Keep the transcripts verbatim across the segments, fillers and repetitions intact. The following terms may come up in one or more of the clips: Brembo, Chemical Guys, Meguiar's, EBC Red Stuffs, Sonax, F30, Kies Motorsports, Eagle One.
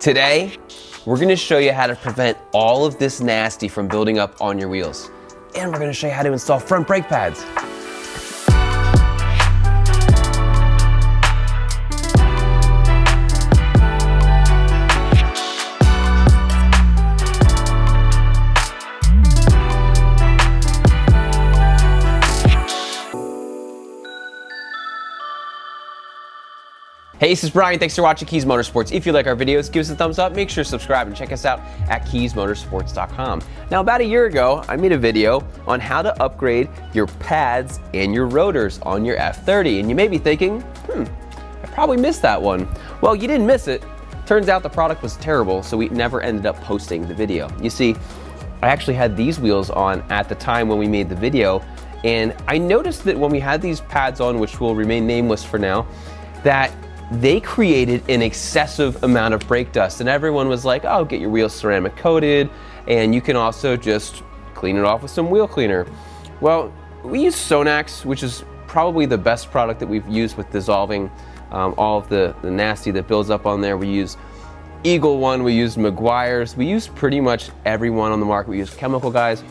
Today, we're gonna show you how to prevent all of this nasty from building up on your wheels. And we're gonna show you how to install front brake pads. Hey, this is Brian. Thanks for watching Kies Motorsports. If you like our videos, give us a thumbs up, make sure to subscribe, and check us out at kies motorsports dot com. Now, about a year ago, I made a video on how to upgrade your pads and your rotors on your F thirty, and you may be thinking, hmm, I probably missed that one. Well, you didn't miss it. Turns out the product was terrible, so we never ended up posting the video. You see, I actually had these wheels on at the time when we made the video, and I noticed that when we had these pads on, which will remain nameless for now, that they created an excessive amount of brake dust, and everyone was like, oh, get your wheels ceramic coated, and you can also just clean it off with some wheel cleaner. Well, we use Sonax, which is probably the best product that we've used with dissolving um, all of the, the nasty that builds up on there. We use Eagle One, we use Meguiar's, we use pretty much everyone on the market. We use Chemical Guys.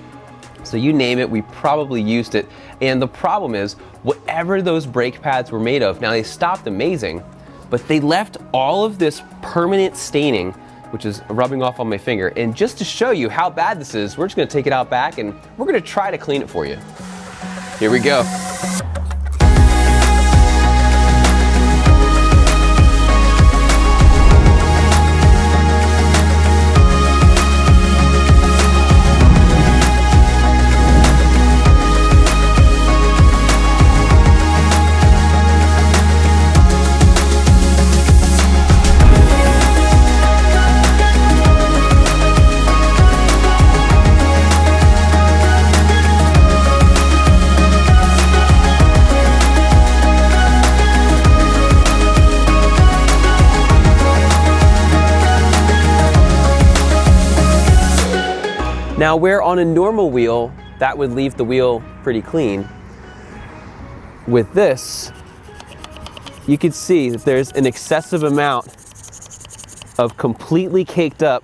So you name it, we probably used it. And the problem is, whatever those brake pads were made of, now they stopped amazing, but they left all of this permanent staining, which is rubbing off on my finger. And just to show you how bad this is, we're just gonna take it out back and we're gonna try to clean it for you. Here we go. Now, where on a normal wheel, that would leave the wheel pretty clean, with this, you could see that there's an excessive amount of completely caked up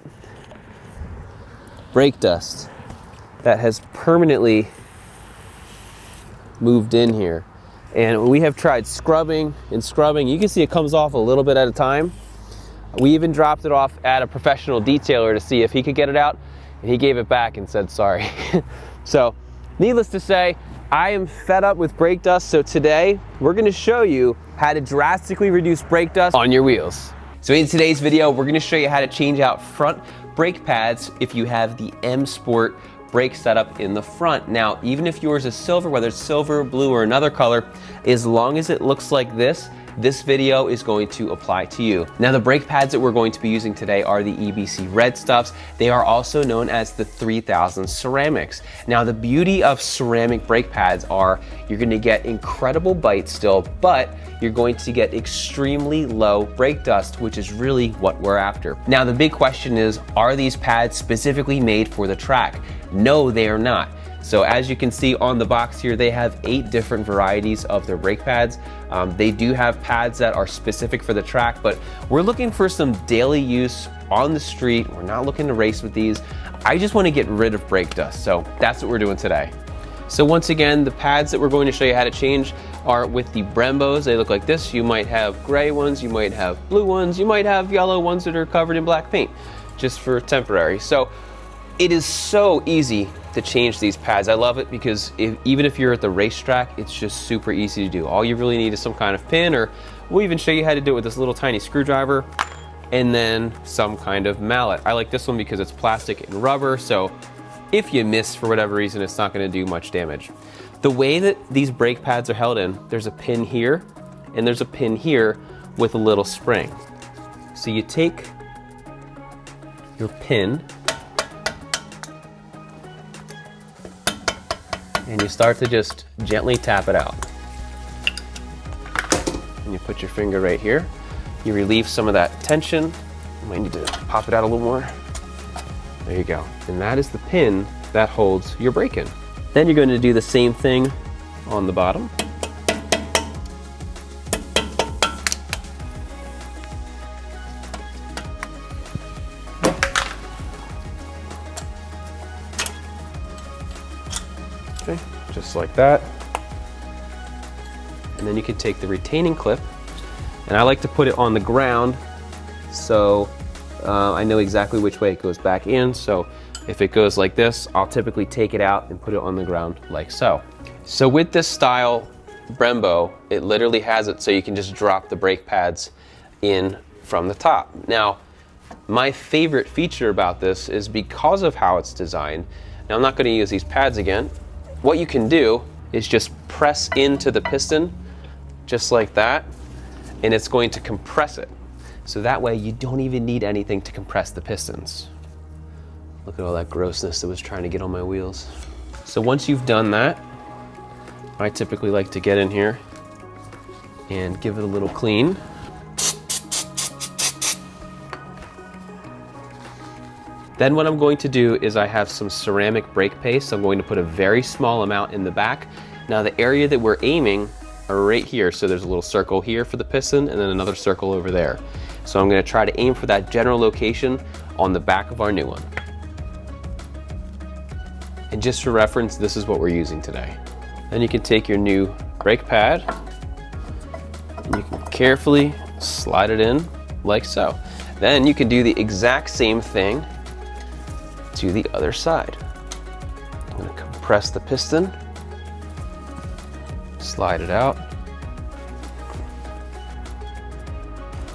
brake dust that has permanently moved in here. And we have tried scrubbing and scrubbing. You can see it comes off a little bit at a time. We even dropped it off at a professional detailer to see if he could get it out. And he gave it back and said sorry. So, needless to say, I am fed up with brake dust, so today we're gonna show you how to drastically reduce brake dust on your wheels. So in today's video, we're gonna show you how to change out front brake pads if you have the M Sport brake setup in the front. Now, even if yours is silver, whether it's silver, blue, or another color, as long as it looks like this, this video is going to apply to you. Now, the brake pads that we're going to be using today are the E B C Red Stuffs. They are also known as the three thousand ceramics. Now, the beauty of ceramic brake pads are you're gonna get incredible bite still, but you're going to get extremely low brake dust, which is really what we're after. Now, the big question is, are these pads specifically made for the track? No, they are not. So as you can see on the box here, they have eight different varieties of their brake pads. Um, they do have pads that are specific for the track, but we're looking for some daily use on the street. We're not looking to race with these. I just want to get rid of brake dust. So that's what we're doing today. So once again, the pads that we're going to show you how to change are with the Brembos. They look like this. You might have gray ones, you might have blue ones, you might have yellow ones that are covered in black paint, just for temporary. So it is so easy to change these pads. I love it because if, even if you're at the racetrack, it's just super easy to do. All you really need is some kind of pin, or we'll even show you how to do it with this little tiny screwdriver, and then some kind of mallet. I like this one because it's plastic and rubber, so if you miss for whatever reason, it's not gonna do much damage. The way that these brake pads are held in, there's a pin here, and there's a pin here with a little spring. So you take your pin, and you start to just gently tap it out. And you put your finger right here. You relieve some of that tension. You might need to pop it out a little more. There you go. And that is the pin that holds your brake in. Then you're going to do the same thing on the bottom. Okay, just like that. And then you can take the retaining clip, and I like to put it on the ground so uh, I know exactly which way it goes back in. So if it goes like this, I'll typically take it out and put it on the ground like so. So with this style Brembo, it literally has it so you can just drop the brake pads in from the top. Now, my favorite feature about this is because of how it's designed. Now, I'm not going to use these pads again. What you can do is just press into the piston just like that, and it's going to compress it. So that way you don't even need anything to compress the pistons. Look at all that grossness that was trying to get on my wheels. So once you've done that, I typically like to get in here and give it a little clean. Then what I'm going to do is I have some ceramic brake paste. I'm going to put a very small amount in the back. Now the area that we're aiming are right here. So there's a little circle here for the piston and then another circle over there. So I'm going to try to aim for that general location on the back of our new one. And just for reference, this is what we're using today. Then you can take your new brake pad and you can carefully slide it in like so. Then you can do the exact same thing to the other side. I'm going to compress the piston, slide it out.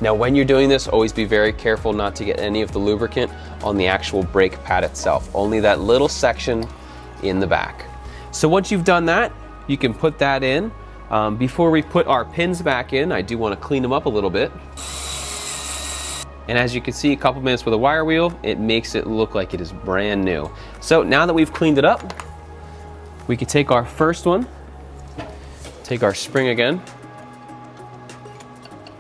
Now when you're doing this, always be very careful not to get any of the lubricant on the actual brake pad itself, only that little section in the back. So once you've done that, you can put that in. Um, before we put our pins back in, I do want to clean them up a little bit. And as you can see, a couple minutes with a wire wheel, it makes it look like it is brand new. So now that we've cleaned it up, we can take our first one, take our spring again.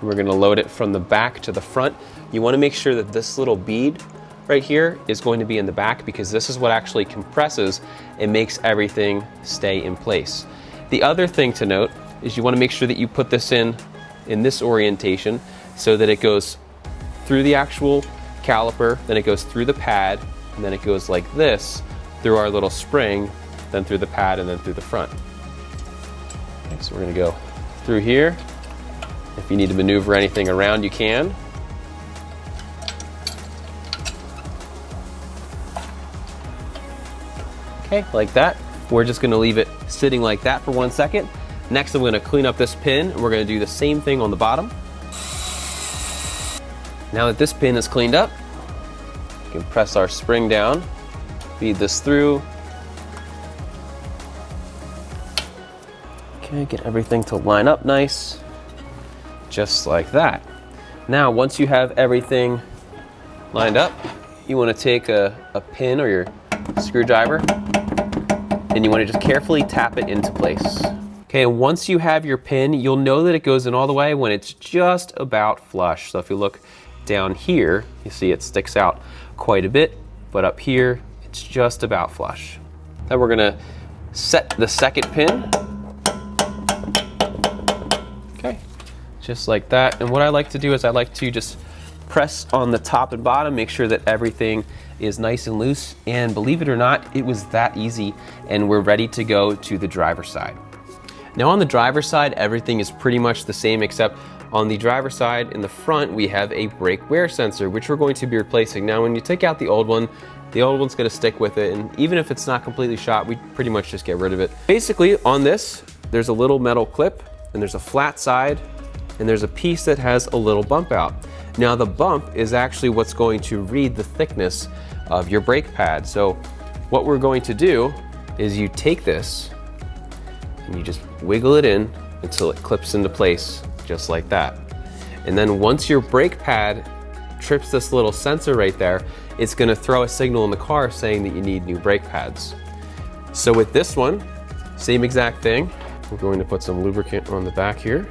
We're going to load it from the back to the front. You want to make sure that this little bead right here is going to be in the back, because this is what actually compresses and makes everything stay in place. The other thing to note is you want to make sure that you put this in in this orientation so that it goes through the actual caliper, then it goes through the pad, and then it goes like this through our little spring, then through the pad, and then through the front. Okay, so we're going to go through here. If you need to maneuver anything around, you can. Okay, like that. We're just going to leave it sitting like that for one second. Next, I'm going to clean up this pin, and we're going to do the same thing on the bottom. Now that this pin is cleaned up, we can press our spring down, feed this through. Okay, get everything to line up nice, just like that. Now, once you have everything lined up, you want to take a, a pin or your screwdriver, and you want to just carefully tap it into place. Okay, and once you have your pin, you'll know that it goes in all the way when it's just about flush. So if you look down here, you see it sticks out quite a bit, but up here, it's just about flush. Then we're gonna set the second pin. Okay, just like that. And what I like to do is I like to just press on the top and bottom, make sure that everything is nice and loose. And believe it or not, it was that easy, and we're ready to go to the driver's side. Now on the driver's side, everything is pretty much the same, except on the driver's side in the front, we have a brake wear sensor, which we're going to be replacing. Now when you take out the old one, the old one's gonna stick with it, and even if it's not completely shot, we pretty much just get rid of it. Basically on this, there's a little metal clip, and there's a flat side, and there's a piece that has a little bump out. Now the bump is actually what's going to read the thickness of your brake pad. So what we're going to do is you take this and you just wiggle it in until it clips into place just like that. And then once your brake pad trips this little sensor right there, it's going to throw a signal in the car saying that you need new brake pads. So with this one, same exact thing. We're going to put some lubricant on the back here,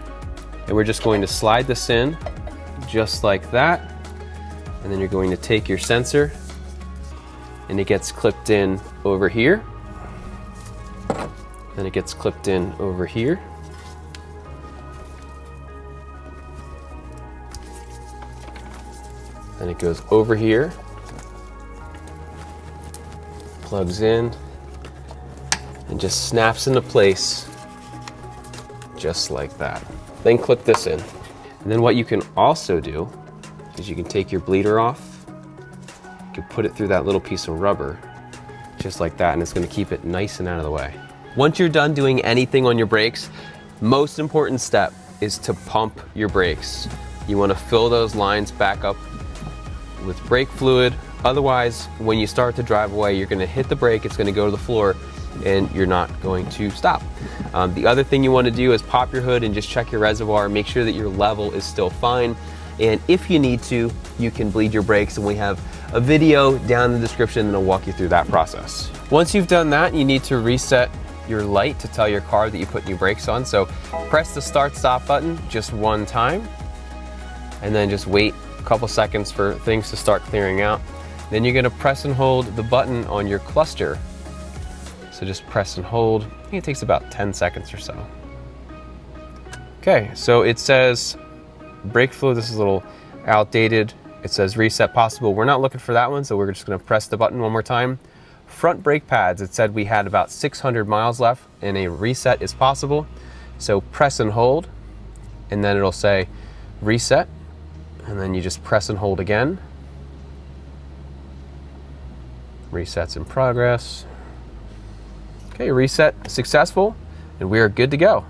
and we're just going to slide this in just like that, and then you're going to take your sensor and it gets clipped in over here, then it gets clipped in over here, then it goes over here, plugs in, and just snaps into place just like that. Then click this in. And then what you can also do is you can take your bleeder off, you can put it through that little piece of rubber just like that, and it's gonna keep it nice and out of the way. Once you're done doing anything on your brakes, most important step is to pump your brakes. You wanna fill those lines back up with brake fluid. Otherwise, when you start to drive away, you're gonna hit the brake, it's gonna go to the floor, and you're not going to stop. Um, the other thing you wanna do is pop your hood and just check your reservoir, make sure that your level is still fine. And if you need to, you can bleed your brakes, and we have a video down in the description that'll walk you through that process. Once you've done that, you need to reset your light to tell your car that you put new brakes on. So press the start stop button just one time, and then just wait a couple seconds for things to start clearing out. Then you're gonna press and hold the button on your cluster. So just press and hold. I think it takes about ten seconds or so. Okay, so it says brake fluid, this is a little outdated. It says reset possible. We're not looking for that one, so we're just gonna press the button one more time. Front brake pads, it said we had about six hundred miles left and a reset is possible. So press and hold, and then it'll say reset, and then you just press and hold again. Resets in progress. Okay, reset successful, and we are good to go.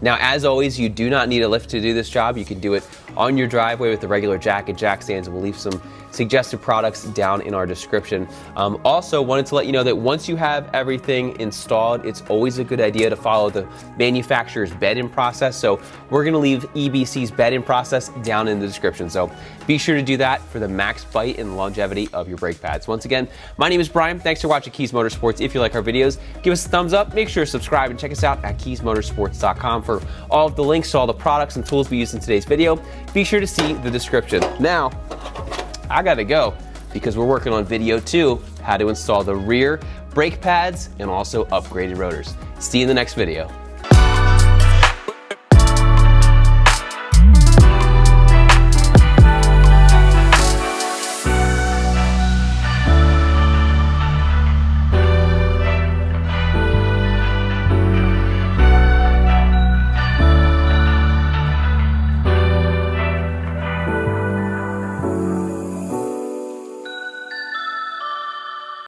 Now, as always, you do not need a lift to do this job. You can do it on your driveway with the regular jack and jack stands, and we'll leave some suggested products down in our description. Um, also, wanted to let you know that once you have everything installed, it's always a good idea to follow the manufacturer's bed-in process. So we're gonna leave E B C's bed-in process down in the description. So be sure to do that for the max bite and longevity of your brake pads. Once again, my name is Brian. Thanks for watching Kies Motorsports. If you like our videos, give us a thumbs up. Make sure to subscribe and check us out at kies motorsports dot com for all of the links to all the products and tools we used in today's video. Be sure to see the description. Now, I gotta go because we're working on video two, how to install the rear brake pads and also upgraded rotors. See you in the next video.